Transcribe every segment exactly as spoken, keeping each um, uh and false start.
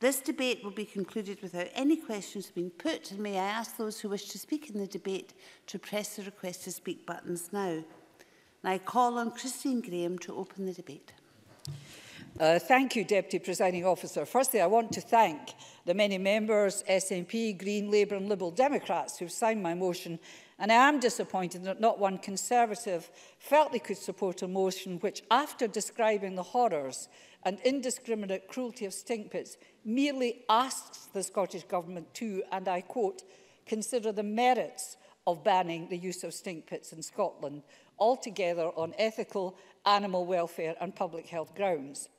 This debate will be concluded without any questions being put, and may I ask those who wish to speak in the debate to press the request to speak buttons now. And I call on Christine Grahame to open the debate. Uh, thank you, Deputy Presiding Officer. Firstly, I want to thank the many members, S N P, Green, Labour and Liberal Democrats who have signed my motion, and I am disappointed that not one Conservative felt they could support a motion which, after describing the horrors and indiscriminate cruelty of stink pits, merely asks the Scottish Government to, and I quote, consider the merits of banning the use of stink pits in Scotland, altogether on ethical, animal welfare and public health grounds.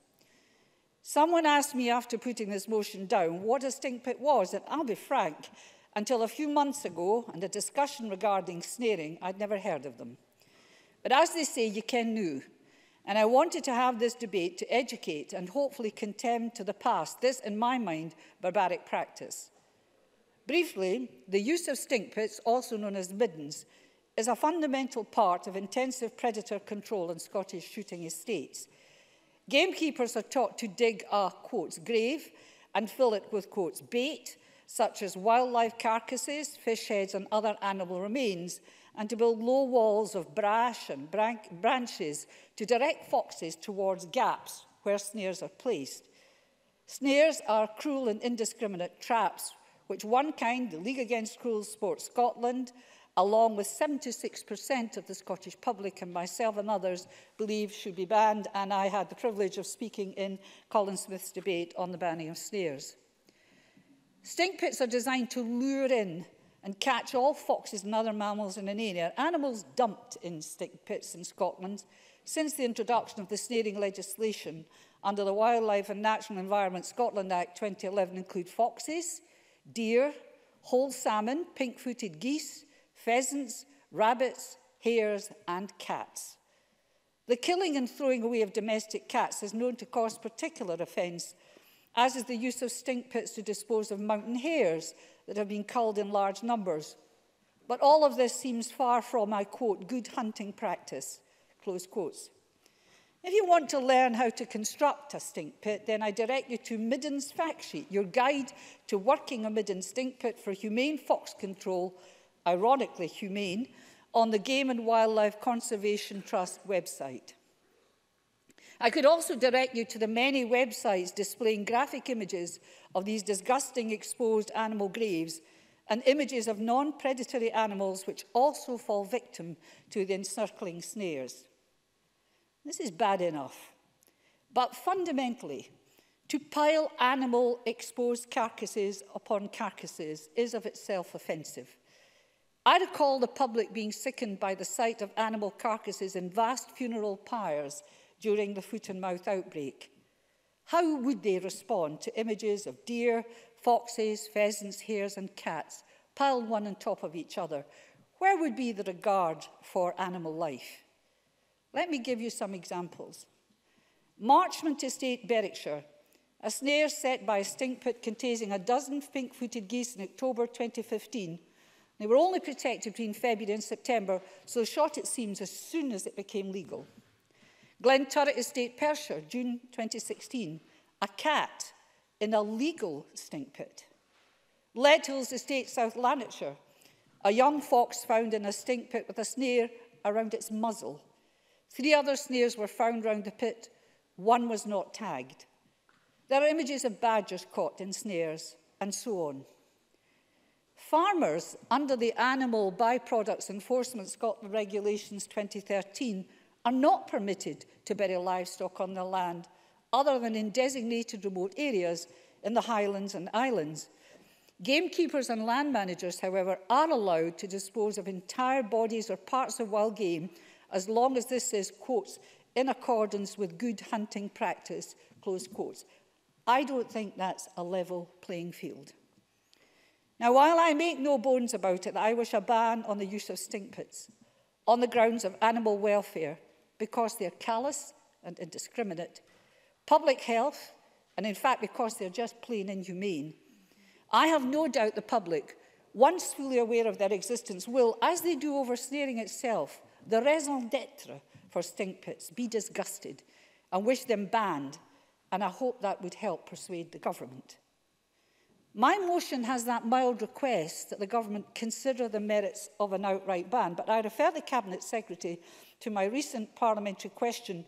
Someone asked me after putting this motion down what a stink pit was, and I'll be frank, until a few months ago and a discussion regarding snaring, I'd never heard of them. But as they say, you ken noo. And I wanted to have this debate to educate and hopefully condemn to the past this, in my mind, barbaric practice. Briefly, the use of stink pits, also known as middens, is a fundamental part of intensive predator control in Scottish shooting estates. Gamekeepers are taught to dig a, quotes, grave and fill it with, quotes, bait, such as wildlife carcasses, fish heads and other animal remains, and to build low walls of brash and branches to direct foxes towards gaps where snares are placed. Snares are cruel and indiscriminate traps, which One Kind, the League Against Cruel Sports Scotland, along with seventy-six percent of the Scottish public and myself and others, believe should be banned, and I had the privilege of speaking in Colin Smith's debate on the banning of snares. Stink pits are designed to lure in and catch all foxes and other mammals in an area. Animals dumped in stink pits in Scotland since the introduction of the snaring legislation under the Wildlife and Natural Environment Scotland Act twenty eleven include foxes, deer, whole salmon, pink-footed geese, pheasants, rabbits, hares and cats. The killing and throwing away of domestic cats is known to cause particular offence, as is the use of stink pits to dispose of mountain hares that have been culled in large numbers. But all of this seems far from, I quote, good hunting practice, close quotes. If you want to learn how to construct a stink pit, then I direct you to Middens Fact Sheet, your guide to working a midden stink pit for humane fox control, ironically humane, on the Game and Wildlife Conservation Trust website. I could also direct you to the many websites displaying graphic images of these disgusting exposed animal graves and images of non-predatory animals which also fall victim to the encircling snares. This is bad enough, but fundamentally, to pile animal exposed carcasses upon carcasses is of itself offensive. I recall the public being sickened by the sight of animal carcasses in vast funeral pyres during the foot and mouth outbreak. How would they respond to images of deer, foxes, pheasants, hares and cats piled one on top of each other? Where would be the regard for animal life? Let me give you some examples. Marchmont Estate, Berwickshire, a snare set by a stink pit containing a dozen pink-footed geese in October twenty fifteen. They were only protected between February and September, so shot it seems as soon as it became legal. Glenturret Estate, Perthshire, June twenty sixteen, a cat in a legal stink pit. Leadhills Estate, South Lanarkshire, a young fox found in a stink pit with a snare around its muzzle. Three other snares were found round the pit, one was not tagged. There are images of badgers caught in snares, and so on. Farmers, under the Animal Byproducts Enforcement Scotland Regulations twenty thirteen, are not permitted to bury livestock on their land other than in designated remote areas in the Highlands and Islands. Gamekeepers and land managers, however, are allowed to dispose of entire bodies or parts of wild game as long as this is, quotes, in accordance with good hunting practice, close quotes. I don't think that's a level playing field. Now, while I make no bones about it, I wish a ban on the use of stink pits on the grounds of animal welfare, because they are callous and indiscriminate, public health, and in fact because they are just plain inhumane. I have no doubt the public, once fully aware of their existence, will, as they do over snaring itself, the raison d'etre for stink pits, be disgusted and wish them banned, and I hope that would help persuade the government. My motion has that mild request that the government consider the merits of an outright ban, but I refer the Cabinet Secretary to my recent parliamentary question,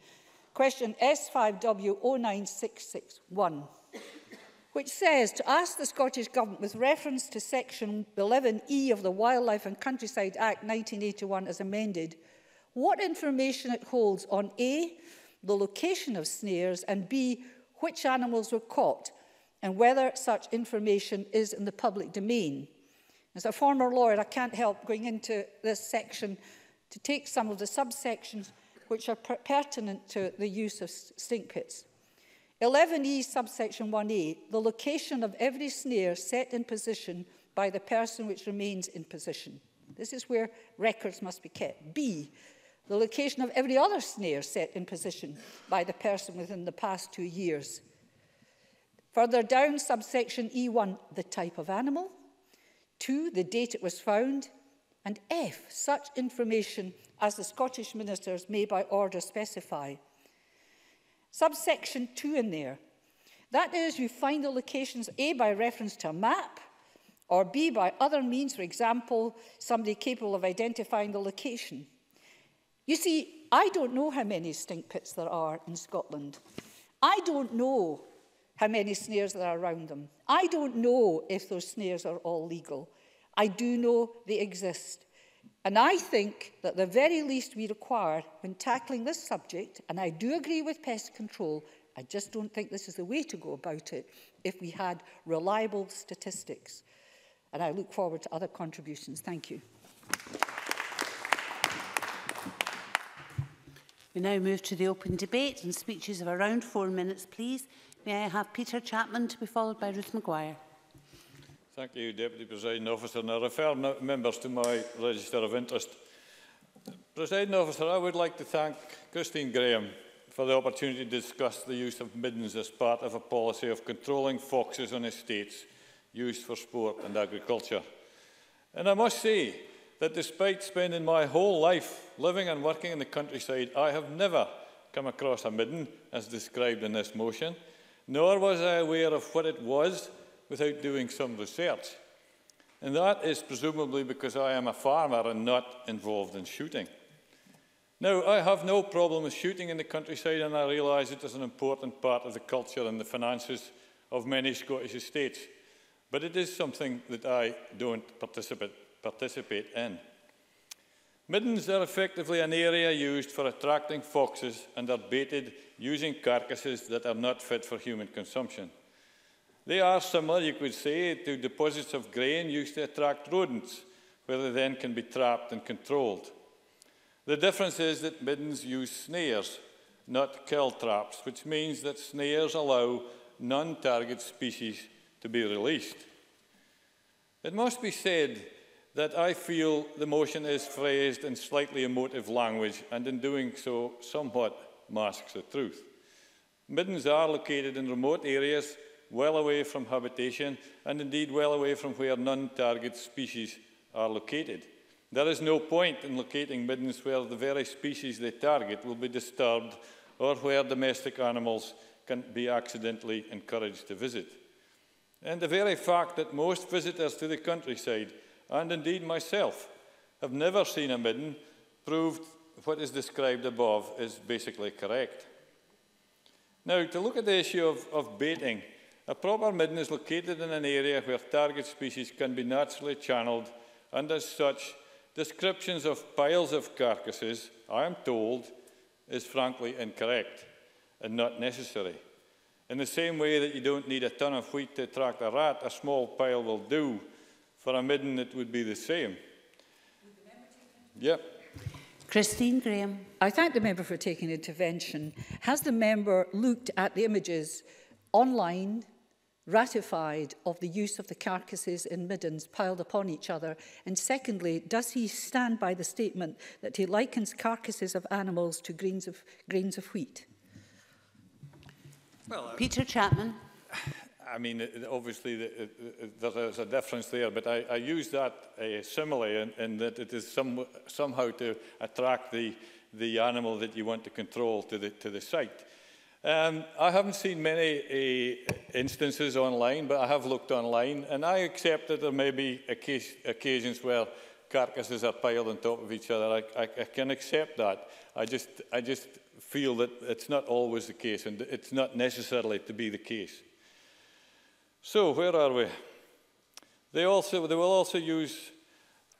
question S five W zero nine six six one, which says to ask the Scottish Government, with reference to Section eleven E of the Wildlife and Countryside Act nineteen eighty-one as amended, what information it holds on A, the location of snares, and B, which animals were caught, and whether such information is in the public domain. As a former lawyer, I can't help going into this section to take some of the subsections which are per pertinent to the use of stink pits. eleven E subsection one A, the location of every snare set in position by the person which remains in position. This is where records must be kept. B, the location of every other snare set in position by the person within the past two years. Further down, subsection E one, the type of animal. Two, the date it was found. And F, such information as the Scottish ministers may by order specify. Subsection two in there. That is, you find the locations A by reference to a map, or B by other means, for example, somebody capable of identifying the location. You see, I don't know how many stink pits there are in Scotland. I don't know how many snares there are around them. I don't know if those snares are all legal. I do know they exist. And I think that the very least we require when tackling this subject, and I do agree with pest control, I just don't think this is the way to go about it if we had reliable statistics. And I look forward to other contributions. Thank you. We now move to the open debate and speeches of around four minutes, please. May I have Peter Chapman to be followed by Ruth Maguire. Thank you, Deputy Presiding Officer, and I refer members to my register of interest. Presiding Officer, I would like to thank Christine Grahame for the opportunity to discuss the use of middens as part of a policy of controlling foxes on estates used for sport and agriculture. And I must say that despite spending my whole life living and working in the countryside, I have never come across a midden as described in this motion, nor was I aware of what it was without doing some research. And that is presumably because I am a farmer and not involved in shooting. Now, I have no problem with shooting in the countryside, and I realise it is an important part of the culture and the finances of many Scottish estates. But it is something that I don't participate, participate in. Middens are effectively an area used for attracting foxes and are baited using carcasses that are not fit for human consumption. They are similar, you could say, to deposits of grain used to attract rodents, where they then can be trapped and controlled. The difference is that middens use snares, not kill traps, which means that snares allow non-target species to be released. It must be said that I feel the motion is phrased in slightly emotive language, and in doing so, somewhat masks the truth. Middens are located in remote areas, well away from habitation, and indeed well away from where non-target species are located. There is no point in locating middens where the very species they target will be disturbed, or where domestic animals can be accidentally encouraged to visit. And the very fact that most visitors to the countryside, and indeed myself, have never seen a midden, proved what is described above is basically correct. Now, to look at the issue of, of baiting, a proper midden is located in an area where target species can be naturally channeled, and as such, descriptions of piles of carcasses, I am told, is frankly incorrect and not necessary. In the same way that you don't need a ton of wheat to attract a rat, a small pile will do. For a midden, it would be the same. Yep. Christine Grahame. I thank the member for taking intervention. Has the member looked at the images online ratified of the use of the carcasses in middens piled upon each other? And secondly, does he stand by the statement that he likens carcasses of animals to grains of, grains of wheat? Well, uh, Peter Chapman. I mean, obviously, the, the, there is a difference there, but I, I use that uh, simile in, in that it is some, somehow to attract the, the animal that you want to control to the, to the site. Um, I haven't seen many uh, instances online, but I have looked online, and I accept that there may be case, occasions where carcasses are piled on top of each other. I, I, I can accept that. I just, I just feel that it's not always the case, and it's not necessarily to be the case. So where are we? They also, they will also use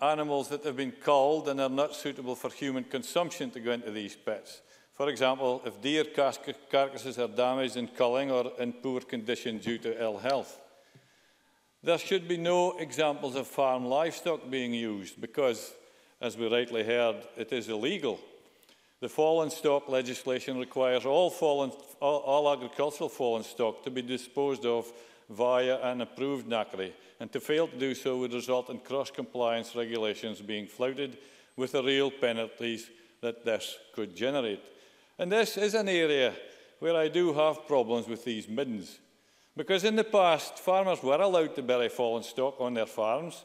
animals that have been culled and are not suitable for human consumption to go into these pits. For example, if deer carcasses are damaged in culling or in poor condition due to ill health. There should be no examples of farm livestock being used because, as we rightly heard, it is illegal. The fallen stock legislation requires all, fallen, all, all agricultural fallen stock to be disposed of via an approved knackery, and to fail to do so would result in cross-compliance regulations being flouted with the real penalties that this could generate. And this is an area where I do have problems with these middens, because in the past, farmers were allowed to bury fallen stock on their farms.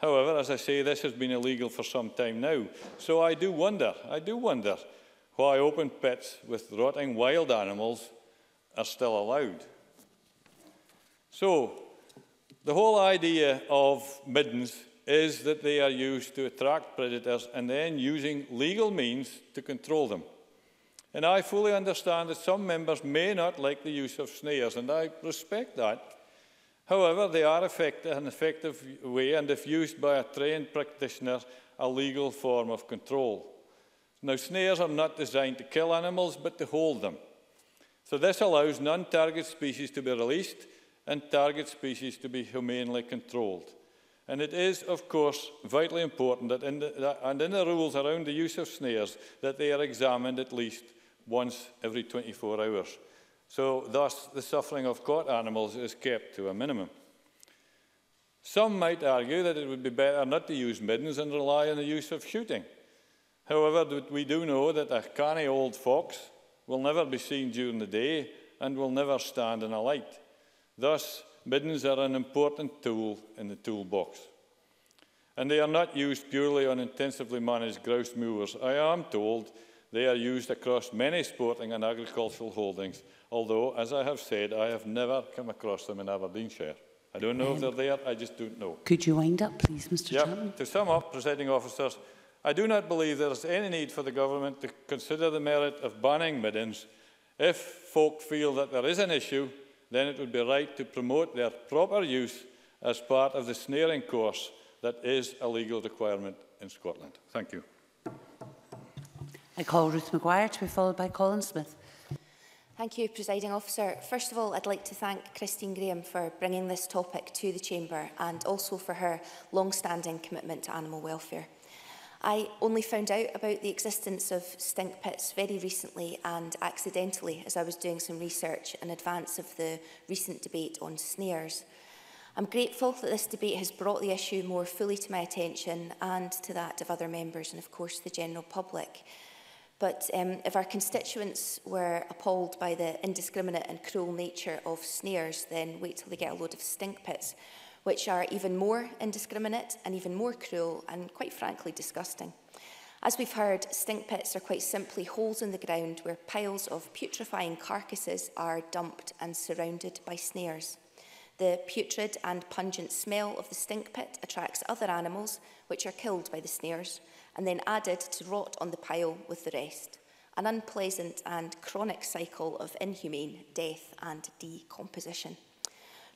However, as I say, this has been illegal for some time now. So I do wonder, I do wonder why open pits with rotting wild animals are still allowed. So, the whole idea of middens is that they are used to attract predators and then using legal means to control them. And I fully understand that some members may not like the use of snares, and I respect that. However, they are effective, an effective way, and if used by a trained practitioner, a legal form of control. Now, snares are not designed to kill animals, but to hold them. So this allows non-target species to be released and target species to be humanely controlled. And it is, of course, vitally important that in the, that, and in the rules around the use of snares, that they are examined at least once every twenty-four hours. So thus, the suffering of caught animals is kept to a minimum. Some might argue that it would be better not to use middens and rely on the use of shooting. However, we do know that a canny old fox will never be seen during the day and will never stand in a light. Thus, middens are an important tool in the toolbox. And they are not used purely on intensively managed grouse moors. I am told they are used across many sporting and agricultural holdings, although, as I have said, I have never come across them in Aberdeenshire. I don't know um, if they're there, I just don't know. Could you wind up, please, Mister Yep. Chapman? To sum up, presiding officers, I do not believe there is any need for the government to consider the merit of banning middens. If folk feel that there is an issue, then it would be right to promote their proper use as part of the snaring course that is a legal requirement in Scotland. Thank you. I call Ruth Maguire to be followed by Colin Smith. Thank you, Presiding Officer. First of all, I'd like to thank Christine Grahame for bringing this topic to the Chamber and also for her long-standing commitment to animal welfare. I only found out about the existence of stink pits very recently and accidentally as I was doing some research in advance of the recent debate on snares. I'm grateful that this debate has brought the issue more fully to my attention and to that of other members and, of course, the general public. But um, if our constituents were appalled by the indiscriminate and cruel nature of snares, then wait till they get a load of stink pits, which are even more indiscriminate and even more cruel and, quite frankly, disgusting. As we've heard, stink pits are quite simply holes in the ground where piles of putrefying carcasses are dumped and surrounded by snares. The putrid and pungent smell of the stink pit attracts other animals, which are killed by the snares, and then added to rot on the pile with the rest. An unpleasant and chronic cycle of inhumane death and decomposition.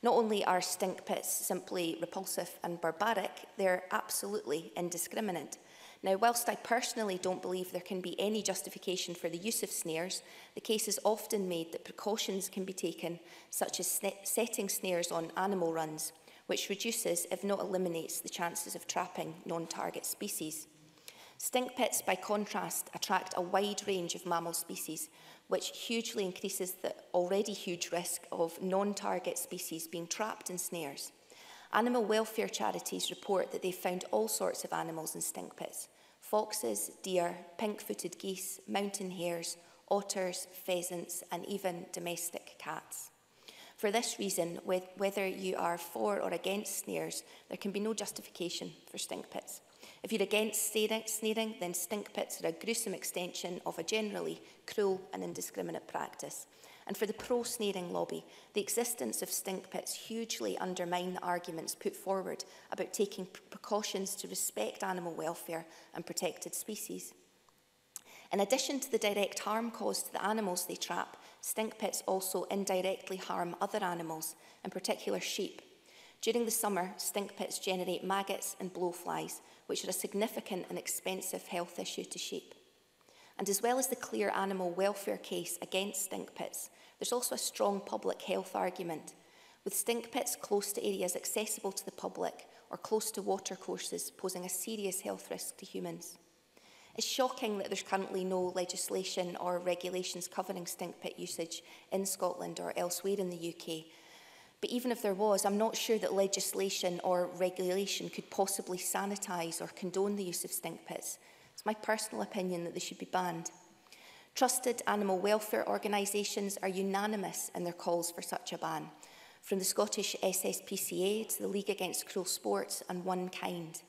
Not only are stink pits simply repulsive and barbaric, they're absolutely indiscriminate. Now, whilst I personally don't believe there can be any justification for the use of snares, the case is often made that precautions can be taken, such as setting snares on animal runs, which reduces, if not eliminates, the chances of trapping non-target species. Stink pits, by contrast, attract a wide range of mammal species, which hugely increases the already huge risk of non-target species being trapped in snares. Animal welfare charities report that they've found all sorts of animals in stink pits: foxes, deer, pink-footed geese, mountain hares, otters, pheasants, and even domestic cats. For this reason, whether you are for or against snares, there can be no justification for stink pits. If you're against snaring, then stink pits are a gruesome extension of a generally cruel and indiscriminate practice. and for the pro-snaring lobby, the existence of stink pits hugely undermine the arguments put forward about taking precautions to respect animal welfare and protected species. In addition to the direct harm caused to the animals they trap, stink pits also indirectly harm other animals, in particular sheep. During the summer, stink pits generate maggots and blowflies, which are a significant and expensive health issue to sheep. And as well as the clear animal welfare case against stink pits, there's also a strong public health argument. With stink pits close to areas accessible to the public or close to watercourses, posing a serious health risk to humans. It's shocking that there's currently no legislation or regulations covering stink pit usage in Scotland or elsewhere in the U K. But even if there was, I'm not sure that legislation or regulation could possibly sanitise or condone the use of stink pits. It's my personal opinion that they should be banned. Trusted animal welfare organisations are unanimous in their calls for such a ban, from the Scottish S S P C A to the League Against Cruel Sports and One Kind.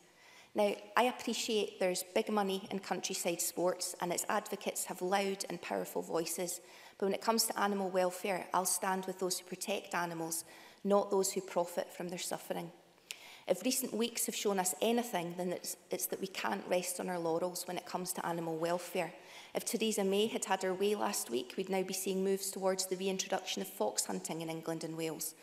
Now, I appreciate there's big money in countryside sports and its advocates have loud and powerful voices, but when it comes to animal welfare, I'll stand with those who protect animals, not those who profit from their suffering. If recent weeks have shown us anything, then it's, it's that we can't rest on our laurels when it comes to animal welfare. If Theresa May had had her way last week, we'd now be seeing moves towards the reintroduction of fox hunting in England and Wales.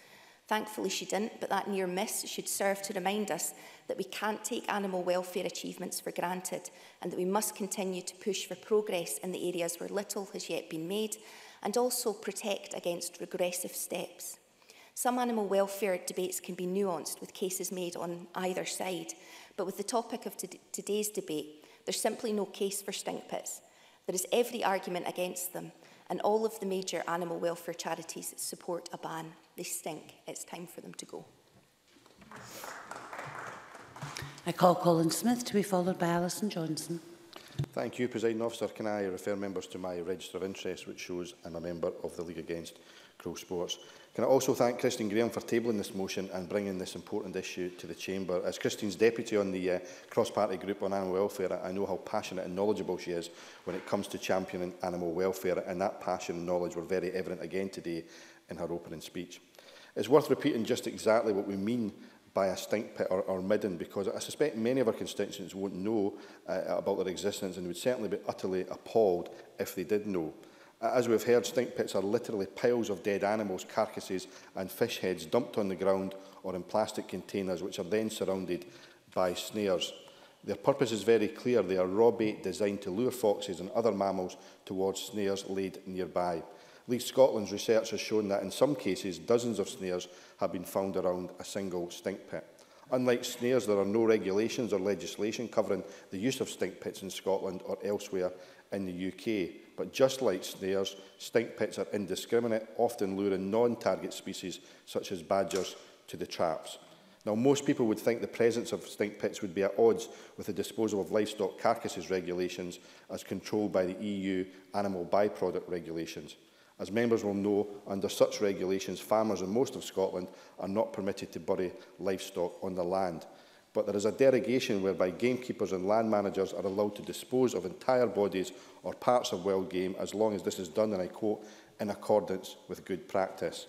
Thankfully she didn't, but that near miss should serve to remind us that we can't take animal welfare achievements for granted and that we must continue to push for progress in the areas where little has yet been made and also protect against regressive steps. Some animal welfare debates can be nuanced with cases made on either side, but with the topic of today's debate, there's simply no case for stink pits. There is every argument against them. And all of the major animal welfare charities support a ban. They stink. It's time for them to go. I call Colin Smith to be followed by Alison Johnson. Thank you, Presiding Officer. Can I refer members to my register of interest, which shows I'm a member of the League Against Cruel Sports. Can I also thank Christine Grahame for tabling this motion and bringing this important issue to the Chamber. As Christine's deputy on the uh, cross-party group on animal welfare, I know how passionate and knowledgeable she is when it comes to championing animal welfare, and that passion and knowledge were very evident again today in her opening speech. It's worth repeating just exactly what we mean by a stink pit or, or midden, because I suspect many of our constituents won't know uh, about their existence and would certainly be utterly appalled if they did know. As we've heard, stink pits are literally piles of dead animals, carcasses and fish heads dumped on the ground or in plastic containers, which are then surrounded by snares. Their purpose is very clear. They are raw bait designed to lure foxes and other mammals towards snares laid nearby. League Scotland's research has shown that in some cases, dozens of snares have been found around a single stink pit. Unlike snares, there are no regulations or legislation covering the use of stink pits in Scotland or elsewhere in the U K. But just like snares, stink pits are indiscriminate, often luring non-target species such as badgers to the traps. Now, most people would think the presence of stink pits would be at odds with the disposal of livestock carcasses regulations as controlled by the E U Animal Byproduct Regulations. As members will know, under such regulations, farmers in most of Scotland are not permitted to bury livestock on the land. But there is a derogation whereby gamekeepers and land managers are allowed to dispose of entire bodies or parts of wild game as long as this is done, and I quote, in accordance with good practice.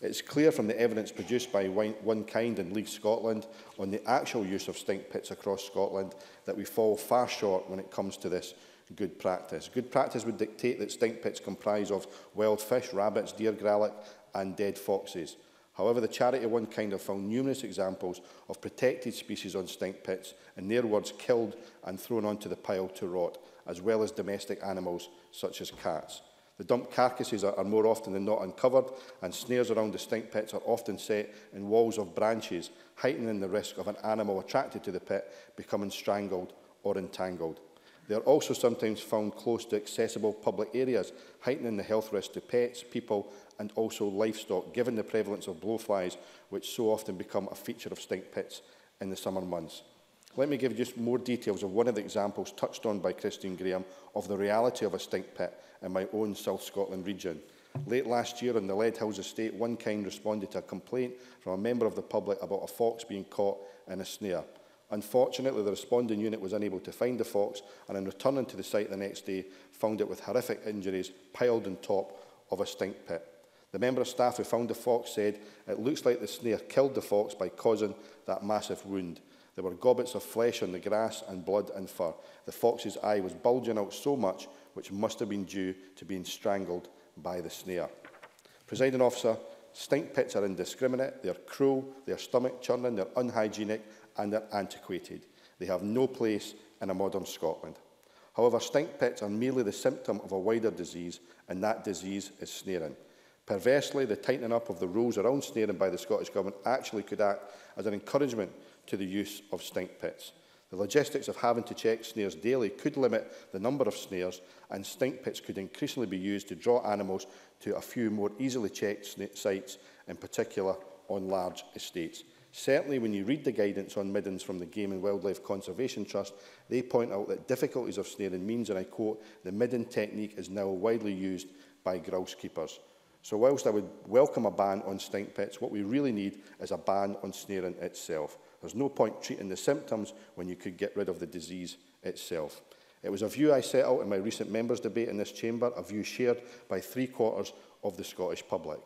It's clear from the evidence produced by One Kind and League Scotland on the actual use of stink pits across Scotland that we fall far short when it comes to this good practice. Good practice would dictate that stink pits comprise of wild fish, rabbits, deer, gralloch and dead foxes. However, the charity One Kind have found numerous examples of protected species on stink pits, in their words, killed and thrown onto the pile to rot, as well as domestic animals such as cats. The dumped carcasses are, are more often than not uncovered, and snares around the stink pits are often set in walls of branches, heightening the risk of an animal attracted to the pit becoming strangled or entangled. They are also sometimes found close to accessible public areas, heightening the health risk to pets, people and also livestock, given the prevalence of blowflies, which so often become a feature of stink pits in the summer months. Let me give just more details of one of the examples touched on by Christine Grahame of the reality of a stink pit in my own South Scotland region. Late last year in the Leadhills Estate, One Kind responded to a complaint from a member of the public about a fox being caught in a snare. Unfortunately, the responding unit was unable to find the fox, and in returning to the site the next day, found it with horrific injuries piled on top of a stink pit. The member of staff who found the fox said, "It looks like the snare killed the fox by causing that massive wound. There were gobbets of flesh on the grass and blood and fur. The fox's eye was bulging out so much, which must have been due to being strangled by the snare." Presiding officer, stink pits are indiscriminate, they are cruel, they are stomach-churning, they are unhygienic and they are antiquated. They have no place in a modern Scotland. However, stink pits are merely the symptom of a wider disease, and that disease is snaring. Perversely, the tightening up of the rules around snaring by the Scottish Government actually could act as an encouragement to the use of stink pits. The logistics of having to check snares daily could limit the number of snares, and stink pits could increasingly be used to draw animals to a few more easily checked sites, in particular on large estates. Certainly, when you read the guidance on middens from the Game and Wildlife Conservation Trust, they point out that difficulties of snaring means, and I quote, "the midden technique is now widely used by grouse keepers." So whilst I would welcome a ban on stink pits, what we really need is a ban on snaring itself. There's no point treating the symptoms when you could get rid of the disease itself. It was a view I set out in my recent members' debate in this chamber, a view shared by three quarters of the Scottish public.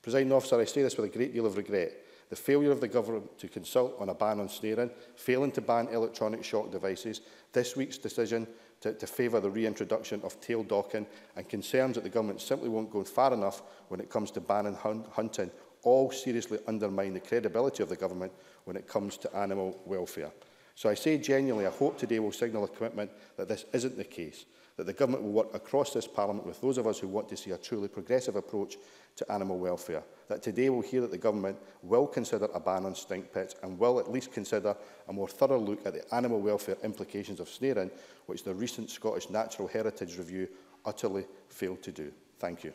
Presiding officer, I say this with a great deal of regret. The failure of the government to consult on a ban on snaring, failing to ban electronic shock devices, this week's decision to, to favour the reintroduction of tail docking, and concerns that the government simply won't go far enough when it comes to banning hun hunting, all seriously undermine the credibility of the government when it comes to animal welfare. So I say genuinely, I hope today will signal a commitment that this isn't the case, that the government will work across this parliament with those of us who want to see a truly progressive approach to animal welfare, that today we'll hear that the government will consider a ban on stink pits and will at least consider a more thorough look at the animal welfare implications of snaring, which the recent Scottish Natural Heritage Review utterly failed to do. Thank you.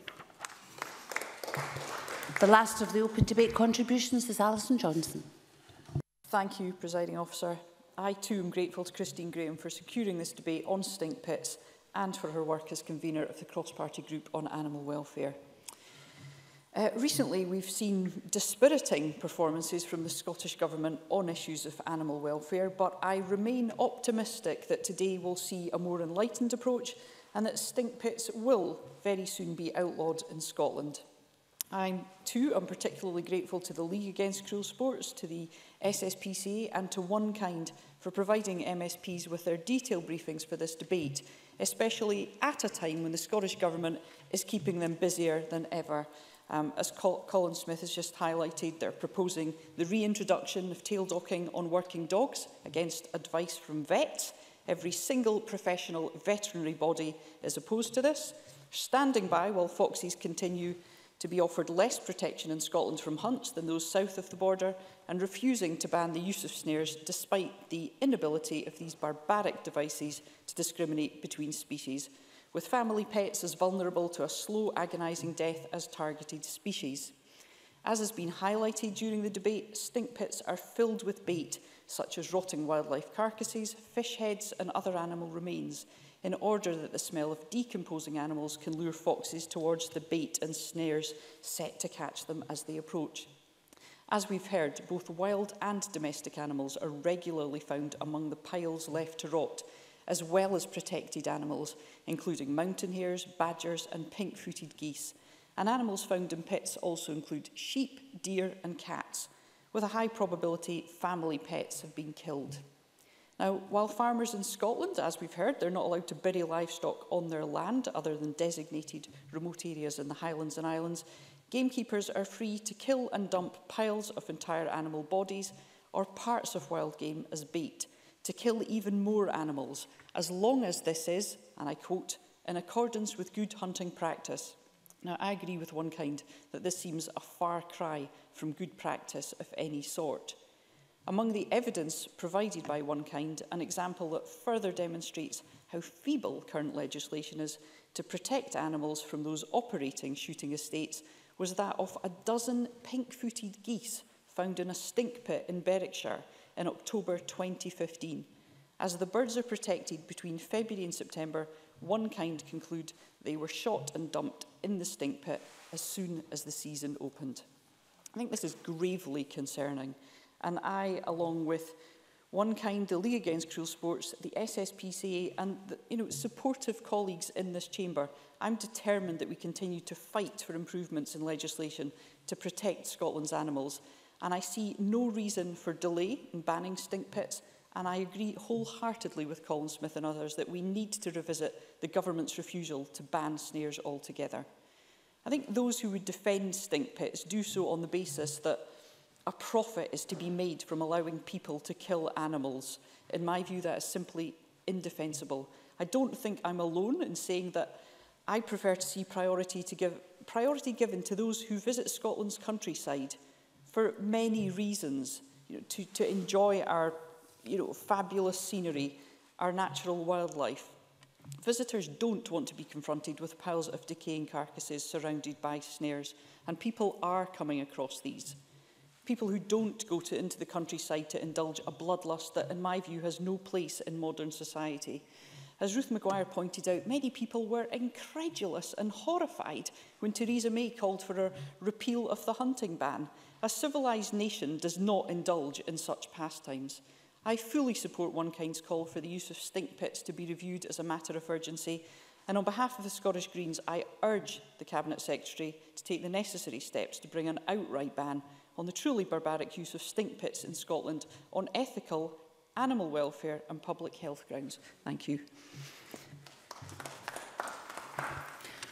The last of the open debate contributions is Alison Johnson. Thank you, Presiding Officer. I too am grateful to Christine Grahame for securing this debate on stink pits and for her work as convener of the cross-party group on animal welfare. Uh, recently, we've seen dispiriting performances from the Scottish Government on issues of animal welfare, but I remain optimistic that today we'll see a more enlightened approach and that stink pits will very soon be outlawed in Scotland. I too am particularly grateful to the League Against Cruel Sports, to the S S P C A and to One Kind for providing M S Ps with their detailed briefings for this debate, especially at a time when the Scottish Government is keeping them busier than ever. Um, as Col Colin Smith has just highlighted, they're proposing the reintroduction of tail docking on working dogs against advice from vets. Every single professional veterinary body is opposed to this, standing by while foxes continue to be offered less protection in Scotland from hunts than those south of the border, and refusing to ban the use of snares despite the inability of these barbaric devices to discriminate between species, with family pets as vulnerable to a slow, agonising death as targeted species. As has been highlighted during the debate, stink pits are filled with bait, such as rotting wildlife carcasses, fish heads and other animal remains, in order that the smell of decomposing animals can lure foxes towards the bait and snares set to catch them as they approach. As we've heard, both wild and domestic animals are regularly found among the piles left to rot, as well as protected animals, including mountain hares, badgers and pink-footed geese. And animals found in pits also include sheep, deer and cats. With a high probability, family pets have been killed. Now, while farmers in Scotland, as we've heard, they're not allowed to bury livestock on their land other than designated remote areas in the Highlands and Islands, gamekeepers are free to kill and dump piles of entire animal bodies or parts of wild game as bait, to kill even more animals, as long as this is, and I quote, in accordance with good hunting practice. Now, I agree with One Kind that this seems a far cry from good practice of any sort. Among the evidence provided by One Kind, an example that further demonstrates how feeble current legislation is to protect animals from those operating shooting estates was that of a dozen pink-footed geese found in a stink pit in Berwickshire in October twenty fifteen. As the birds are protected between February and September, One Kind conclude they were shot and dumped in the stink pit as soon as the season opened. I think this is gravely concerning. And I, along with One Kind, the League Against Cruel Sports, the S S P C A and the, you know, supportive colleagues in this chamber, I'm determined that we continue to fight for improvements in legislation to protect Scotland's animals. And I see no reason for delay in banning stink pits. And I agree wholeheartedly with Colin Smith and others that we need to revisit the government's refusal to ban snares altogether. I think those who would defend stink pits do so on the basis that a profit is to be made from allowing people to kill animals. In my view, that is simply indefensible. I don't think I'm alone in saying that I prefer to see priority, to give, priority given to those who visit Scotland's countryside for many reasons, you know, to, to enjoy our you know, fabulous scenery, our natural wildlife. Visitors don't want to be confronted with piles of decaying carcasses surrounded by snares, and people are coming across these. People who don't go to, into the countryside to indulge a bloodlust that, in my view, has no place in modern society. As Ruth Maguire pointed out, many people were incredulous and horrified when Theresa May called for a repeal of the hunting ban. A civilised nation does not indulge in such pastimes. I fully support One Kind's call for the use of stink pits to be reviewed as a matter of urgency. And on behalf of the Scottish Greens, I urge the Cabinet Secretary to take the necessary steps to bring an outright ban on the truly barbaric use of stink pits in Scotland on ethical, animal welfare and public health grounds. Thank you.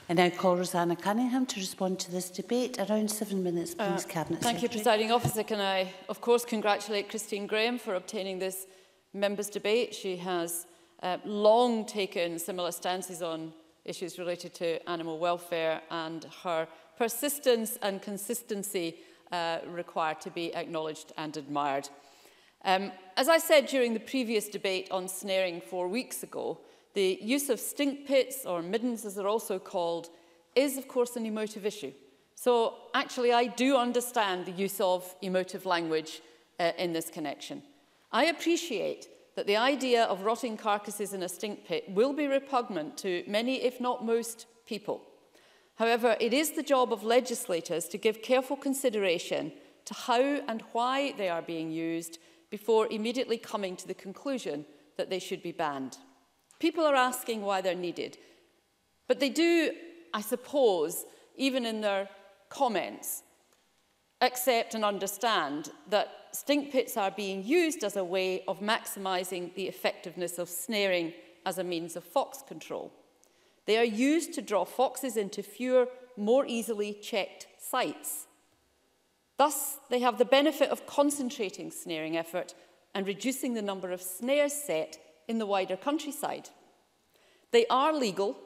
I now call Rosanna Cunningham to respond to this debate. Around seven minutes, please, uh, Cabinet Secretary. Thank you, Presiding Officer. Can I, of course, congratulate Christine Grahame for obtaining this members' debate. She has uh, long taken similar stances on issues related to animal welfare, and her persistence and consistency Uh, required to be acknowledged and admired. Um, as I said during the previous debate on snaring four weeks ago, the use of stink pits, or middens as they're also called, is of course an emotive issue. So actually I do understand the use of emotive language uh, in this connection. I appreciate that the idea of rotting carcasses in a stink pit will be repugnant to many, if not most, people. However, it is the job of legislators to give careful consideration to how and why they are being used before immediately coming to the conclusion that they should be banned. People are asking why they're needed, but they do, I suppose, even in their comments, accept and understand that stink pits are being used as a way of maximising the effectiveness of snaring as a means of fox control. They are used to draw foxes into fewer, more easily checked sites. Thus, they have the benefit of concentrating snaring effort and reducing the number of snares set in the wider countryside. They are legal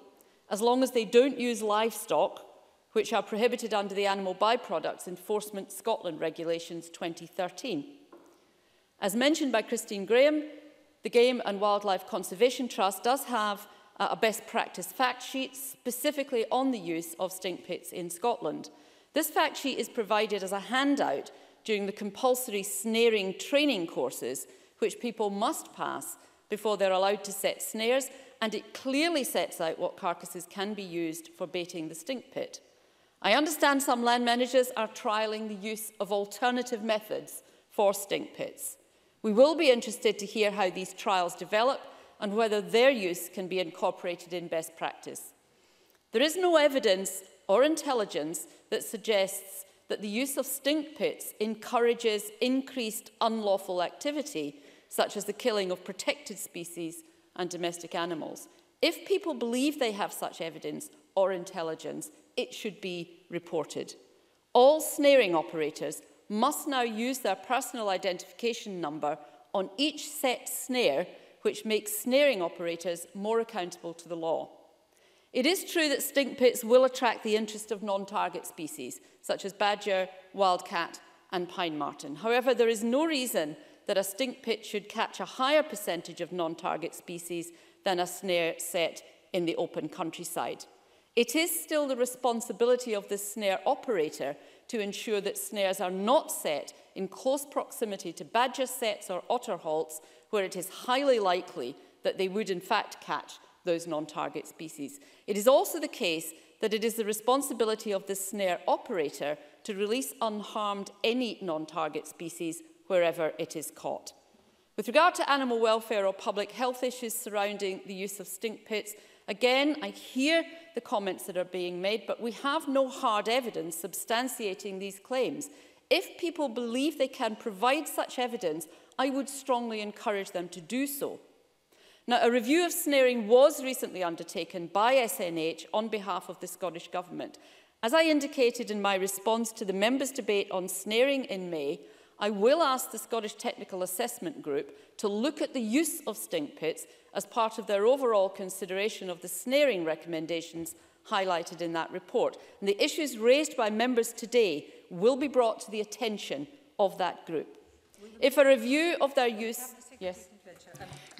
as long as they don't use livestock, which are prohibited under the Animal Byproducts Enforcement Scotland Regulations twenty thirteen. As mentioned by Christine Grahame, the Game and Wildlife Conservation Trust does have a best practice fact sheet specifically on the use of stink pits in Scotland. This fact sheet is provided as a handout during the compulsory snaring training courses, which people must pass before they're allowed to set snares, and it clearly sets out what carcasses can be used for baiting the stink pit. I understand some land managers are trialling the use of alternative methods for stink pits. We will be interested to hear how these trials develop and whether their use can be incorporated in best practice. There is no evidence or intelligence that suggests that the use of stink pits encourages increased unlawful activity, such as the killing of protected species and domestic animals. If people believe they have such evidence or intelligence, it should be reported. All snaring operators must now use their personal identification number on each set snare, which makes snaring operators more accountable to the law. It is true that stink pits will attract the interest of non-target species, such as badger, wildcat, and pine marten. However, there is no reason that a stink pit should catch a higher percentage of non-target species than a snare set in the open countryside. It is still the responsibility of the snare operator to ensure that snares are not set in close proximity to badger sets or otter halts, where it is highly likely that they would in fact catch those non-target species. It is also the case that it is the responsibility of the snare operator to release unharmed any non-target species wherever it is caught. With regard to animal welfare or public health issues surrounding the use of stink pits, again, I hear the comments that are being made, but we have no hard evidence substantiating these claims. If people believe they can provide such evidence, I would strongly encourage them to do so. Now, a review of snaring was recently undertaken by S N H on behalf of the Scottish Government. As I indicated in my response to the members' debate on snaring in May, I will ask the Scottish Technical Assessment Group to look at the use of stink pits as part of their overall consideration of the snaring recommendations highlighted in that report. And the issues raised by members today will be brought to the attention of that group. If a review of their use... Yes.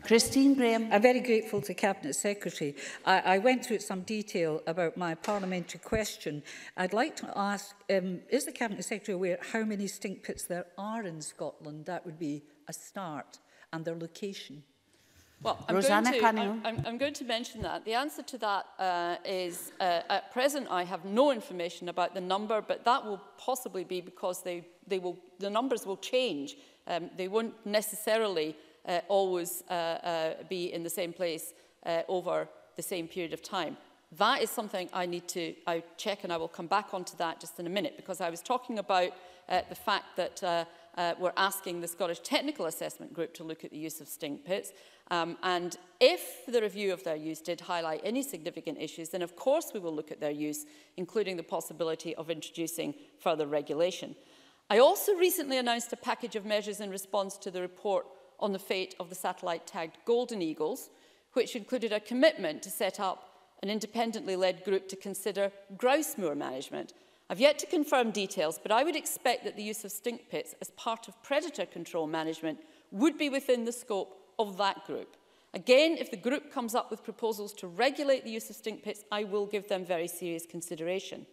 Christine Grahame. I'm very grateful to Cabinet Secretary. I, I went through some detail about my parliamentary question. I'd like to ask, um, is the Cabinet Secretary aware how many stink pits there are in Scotland? That would be a start, and their location. Well, I'm, Rosanna going, to, I'm, I'm, I'm going to mention that. The answer to that uh, is, uh, at present, I have no information about the number, but that will possibly be because they, they will, the numbers will change. Um, they won't necessarily uh, always uh, uh, be in the same place uh, over the same period of time. That is something I need to I check, and I will come back onto that just in a minute, because I was talking about uh, the fact that uh, uh, we're asking the Scottish Technical Assessment Group to look at the use of stink pits. Um, and if the review of their use did highlight any significant issues, then of course we will look at their use, including the possibility of introducing further regulation. I also recently announced a package of measures in response to the report on the fate of the satellite-tagged golden eagles, which included a commitment to set up an independently led group to consider grouse moor management. I've yet to confirm details, but I would expect that the use of stink pits as part of predator control management would be within the scope of that group. Again, if the group comes up with proposals to regulate the use of stink pits, I will give them very serious consideration.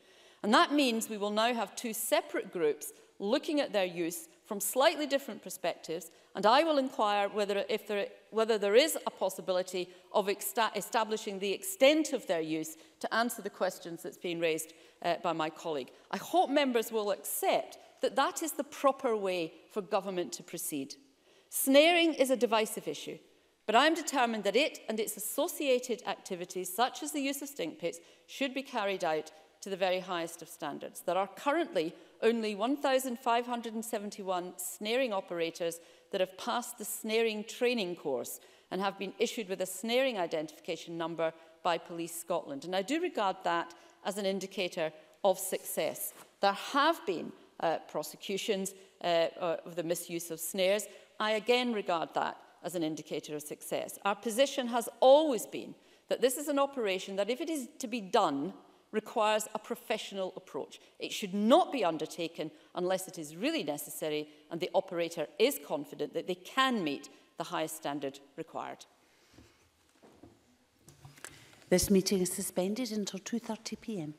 And that means we will now have two separate groups looking at their use from slightly different perspectives, and I will inquire whether, if there, whether there is a possibility of establishing the extent of their use to answer the questions that's been raised uh, by my colleague. I hope members will accept that that is the proper way for government to proceed. Snaring is a divisive issue, but I am determined that it and its associated activities, such as the use of stink pits, should be carried out to the very highest of standards. There are currently only one thousand five hundred seventy-one snaring operators that have passed the snaring training course and have been issued with a snaring identification number by Police Scotland. And I do regard that as an indicator of success. There have been uh, prosecutions uh, of the misuse of snares. I again regard that as an indicator of success. Our position has always been that this is an operation that, if it is to be done, requires a professional approach. It should not be undertaken unless it is really necessary and the operator is confident that they can meet the highest standard required. This meeting is suspended until two thirty p m